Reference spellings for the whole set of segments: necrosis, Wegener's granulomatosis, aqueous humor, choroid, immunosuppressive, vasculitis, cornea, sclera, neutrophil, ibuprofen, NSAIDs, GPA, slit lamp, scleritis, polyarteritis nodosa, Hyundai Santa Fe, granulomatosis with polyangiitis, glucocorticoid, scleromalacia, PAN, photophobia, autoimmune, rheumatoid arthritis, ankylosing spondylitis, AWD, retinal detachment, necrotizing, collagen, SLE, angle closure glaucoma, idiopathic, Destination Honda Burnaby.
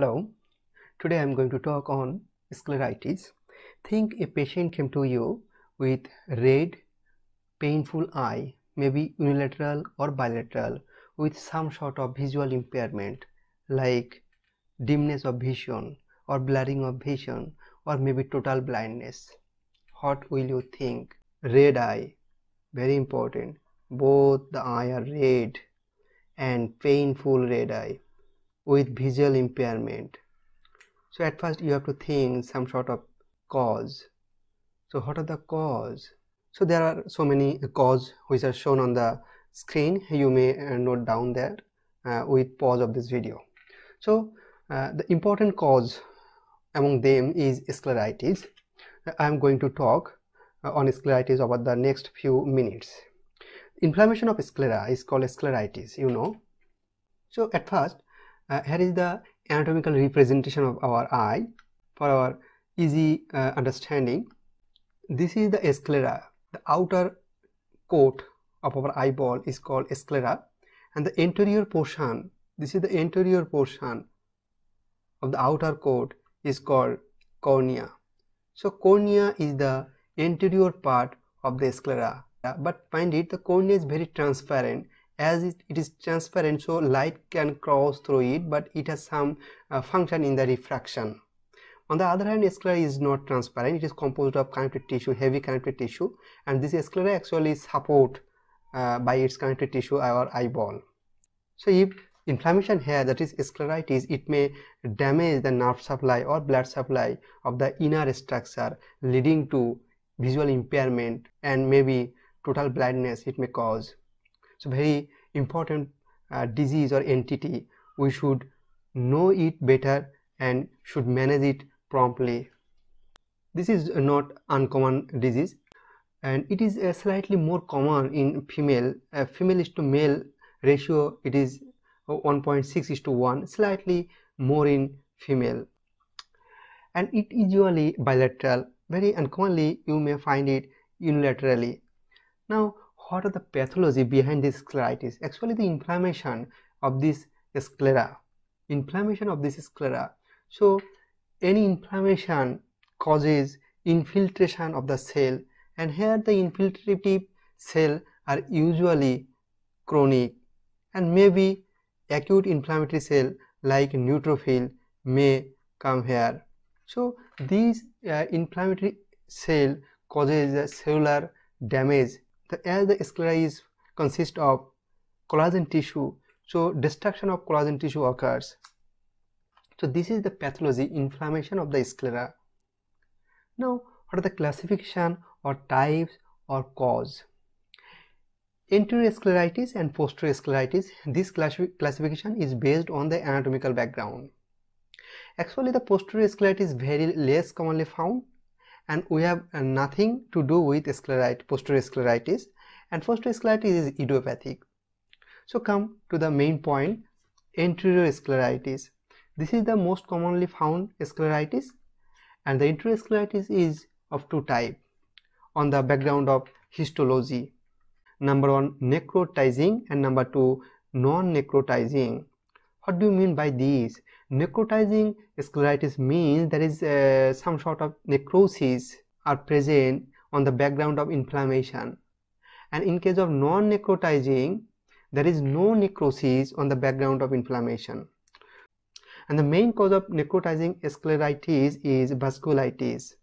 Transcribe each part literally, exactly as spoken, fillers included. Hello, today I am going to talk on scleritis. Think a patient came to you with red, painful eye, maybe unilateral or bilateral, with some sort of visual impairment like dimness of vision or blurring of vision or maybe total blindness. What will you think? Red eye, very important. Both the eye are red and painful red eye with visual impairment. So at first you have to think some sort of cause. So what are the cause? So there are so many cause which are shown on the screen. You may note down there uh, with pause of this video. So uh, the important cause among them is scleritis. I am going to talk uh, on scleritis over the next few minutes. Inflammation of sclera is called scleritis, you know. So at first Uh, here is the anatomical representation of our eye for our easy uh, understanding. This is the sclera. The outer coat of our eyeball is called sclera, and the anterior portion, this is the anterior portion of the outer coat, is called cornea. So cornea is the anterior part of the sclera. But find it, the cornea is very transparent. As it, it is transparent, so light can cross through it, but it has some uh, function in the refraction. On the other hand, sclera is not transparent. It is composed of connective tissue, heavy connective tissue, and this sclera actually support uh, by its connective tissue our eyeball. So if inflammation here, that is scleritis, it may damage the nerve supply or blood supply of the inner structure, leading to visual impairment and maybe total blindness it may cause. So very important uh, disease or entity. We should know it better and should manage it promptly. This is not uncommon disease, and it is uh, slightly more common in female. Uh, female is to male ratio, it is one point six is to one, slightly more in female, and it is usually bilateral. Very uncommonly you may find it unilaterally. Now, what are the pathology behind this scleritis? Actually, the inflammation of this sclera. Inflammation of this sclera. So, any inflammation causes infiltration of the cell, and here the infiltrative cell are usually chronic, and maybe acute inflammatory cell like neutrophil may come here. So, these uh, inflammatory cell causes a cellular damage. The, as the sclera is consists of collagen tissue, so destruction of collagen tissue occurs. So this is the pathology, inflammation of the sclera. Now, what are the classification or types or cause? Anterior scleritis and posterior scleritis. This classification is based on the anatomical background. Actually, the posterior scleritis is very less commonly found, and we have uh, nothing to do with sclerite, posterior scleritis, and posterior scleritis is idiopathic. So come to the main point, anterior scleritis. This is the most commonly found scleritis, and the anterior scleritis is of two types on the background of histology. Number one, necrotizing, and number two, non-necrotizing. What do you mean by these? Necrotizing scleritis means there is uh, some sort of necrosis are present on the background of inflammation, and in case of non-necrotizing, there is no necrosis on the background of inflammation. And the main cause of necrotizing scleritis is vasculitis.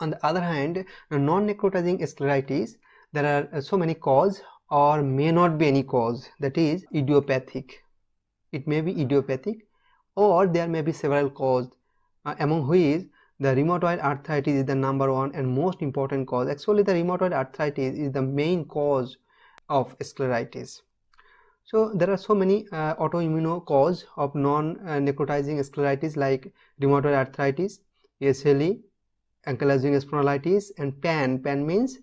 On the other hand, non-necrotizing scleritis, there are so many causes or may not be any cause, that is idiopathic. It may be idiopathic, or there may be several causes, uh, among which the rheumatoid arthritis is the number one and most important cause. Actually, the rheumatoid arthritis is the main cause of scleritis. So there are so many uh, autoimmune causes of non-necrotizing scleritis like rheumatoid arthritis, S L E, ankylosing spondylitis, and P A N. P A N means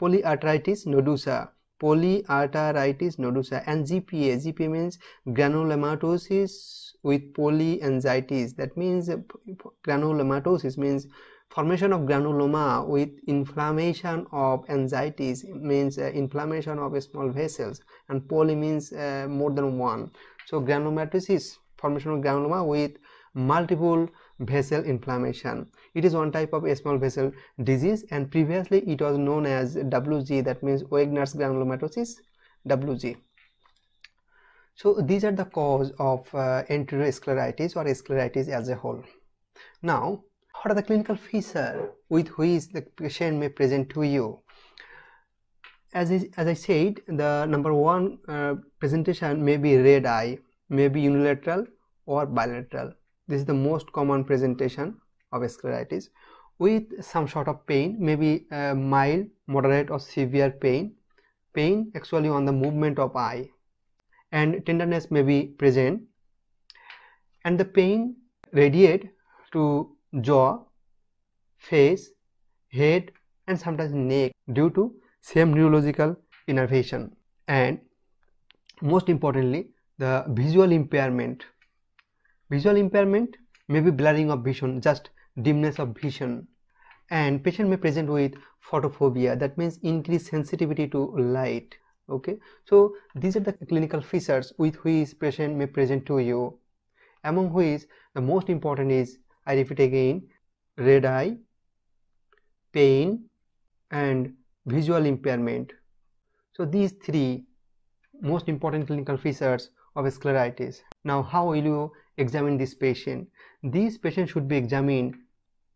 polyarteritis nodosa. Polyarteritis nodosa, and G P A. G P A means granulomatosis with polyangiitis. That means granulomatosis means formation of granuloma with inflammation of angiitis, means uh, inflammation of small vessels, and poly means uh, more than one. So granulomatosis, formation of granuloma with multiple vessel inflammation. It is one type of a small vessel disease, and previously it was known as W G, that means Wegener's granulomatosis, W G. So these are the cause of uh, anterior scleritis or scleritis as a whole. Now, what are the clinical features with which the patient may present to you? As I, as I said, the number one uh, presentation may be red eye, may be unilateral or bilateral. This is the most common presentation of scleritis, with some sort of pain, maybe uh, mild, moderate or severe pain. Pain actually on the movement of eye, and tenderness may be present, and the pain radiate to jaw, face, head and sometimes neck due to same neurological innervation, and most importantly the visual impairment. Visual impairment may be blurring of vision, just dimness of vision, and patient may present with photophobia, that means increased sensitivity to light. Okay, so these are the clinical features with which patient may present to you, among which the most important is, I repeat again, red eye, pain and visual impairment. So these three most important clinical features of scleritis. Now how will you examine this patient? This patient should be examined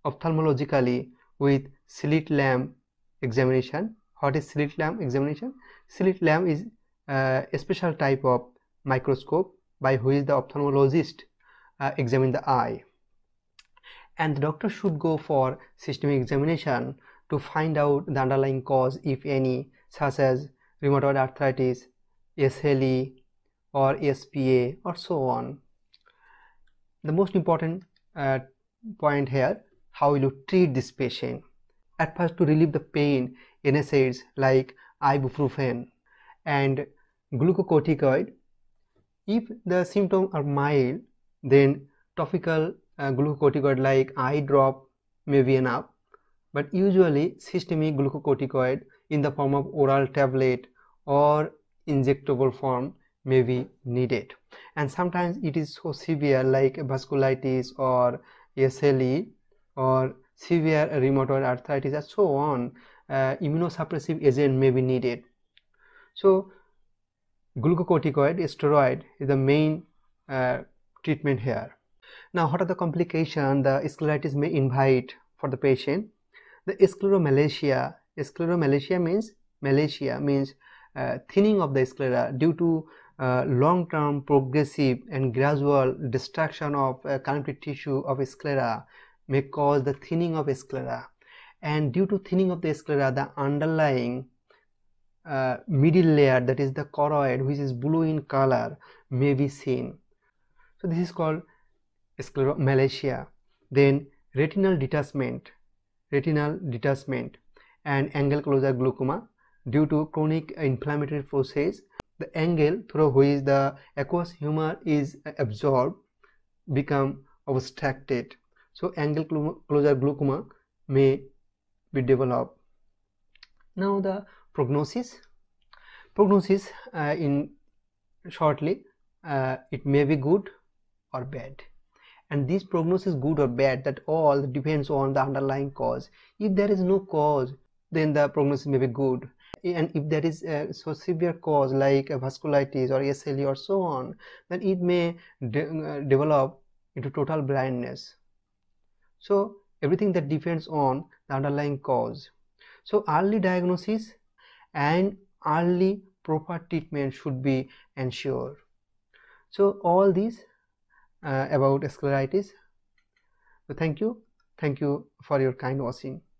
ophthalmologically with slit lamp examination. What is slit lamp examination? Slit lamp is uh, a special type of microscope by which the ophthalmologist uh, examines the eye, and the doctor should go for systemic examination to find out the underlying cause, if any, such as rheumatoid arthritis, S L E or S P A or so on. The most important uh, point here, how will you treat this patient? At first, to relieve the pain, N S A I Ds like ibuprofen and glucocorticoid. If the symptoms are mild, then topical uh, glucocorticoid like eye drop may be enough, but usually systemic glucocorticoid in the form of oral tablet or injectable form may be needed, and sometimes it is so severe like vasculitis or S L E or severe rheumatoid arthritis and so on, uh, immunosuppressive agent may be needed. So glucocorticoid, steroid is the main uh, treatment here. Now what are the complications the scleritis may invite for the patient? The scleromalacia. Scleromalacia means malacia means uh, thinning of the sclera due to Uh, long-term progressive and gradual destruction of uh, connective tissue of sclera may cause the thinning of sclera, and due to thinning of the sclera, the underlying uh, middle layer, that is the choroid, which is blue in color, may be seen. So this is called scleromalacia. Then retinal detachment, retinal detachment and angle closure glaucoma due to chronic inflammatory process. The angle through which the aqueous humor is absorbed become obstructed, so angle closure glaucoma may be developed. Now the prognosis. Prognosis uh, in shortly, uh, it may be good or bad, and this prognosis good or bad, that all depends on the underlying cause. If there is no cause, then the prognosis may be good, and if there is a so severe cause like vasculitis or S L E or so on, then it may de uh, develop into total blindness. So everything that depends on the underlying cause. So early diagnosis and early proper treatment should be ensured. So all these uh, about scleritis. So thank you, thank you for your kind watching.